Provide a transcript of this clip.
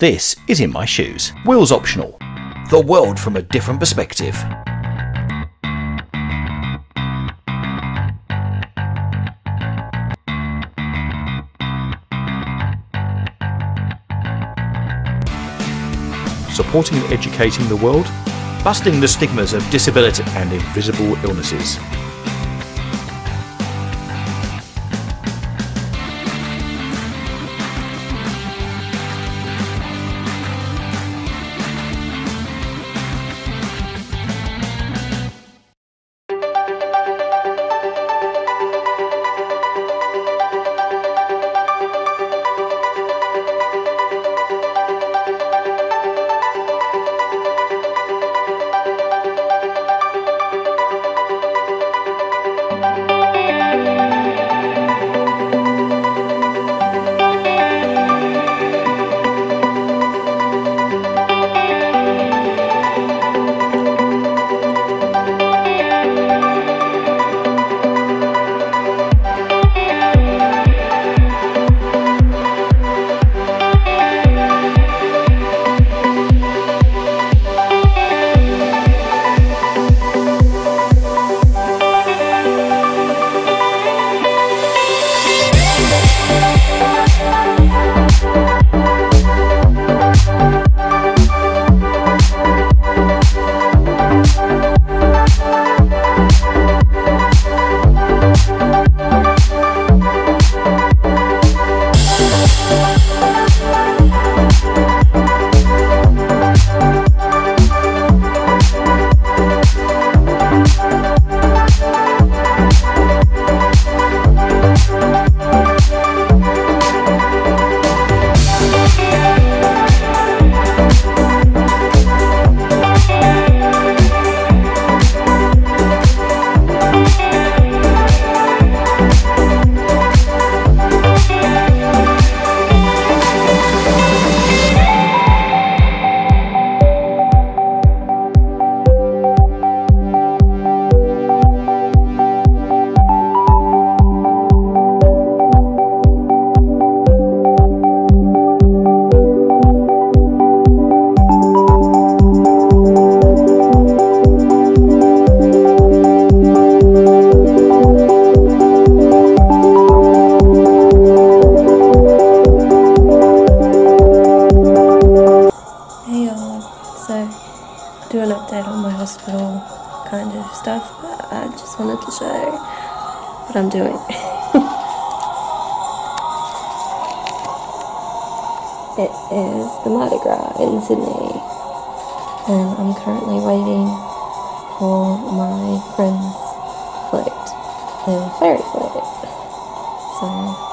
This is In My Shoes, Wheels Optional, the world from a different perspective. Supporting and educating the world, busting the stigmas of disability and invisible illnesses. Do an update on my hospital kind of stuff, but I just wanted to show what I'm doing. It is the Mardi Gras in Sydney, and I'm currently waiting for my friend's float, the ferry float. So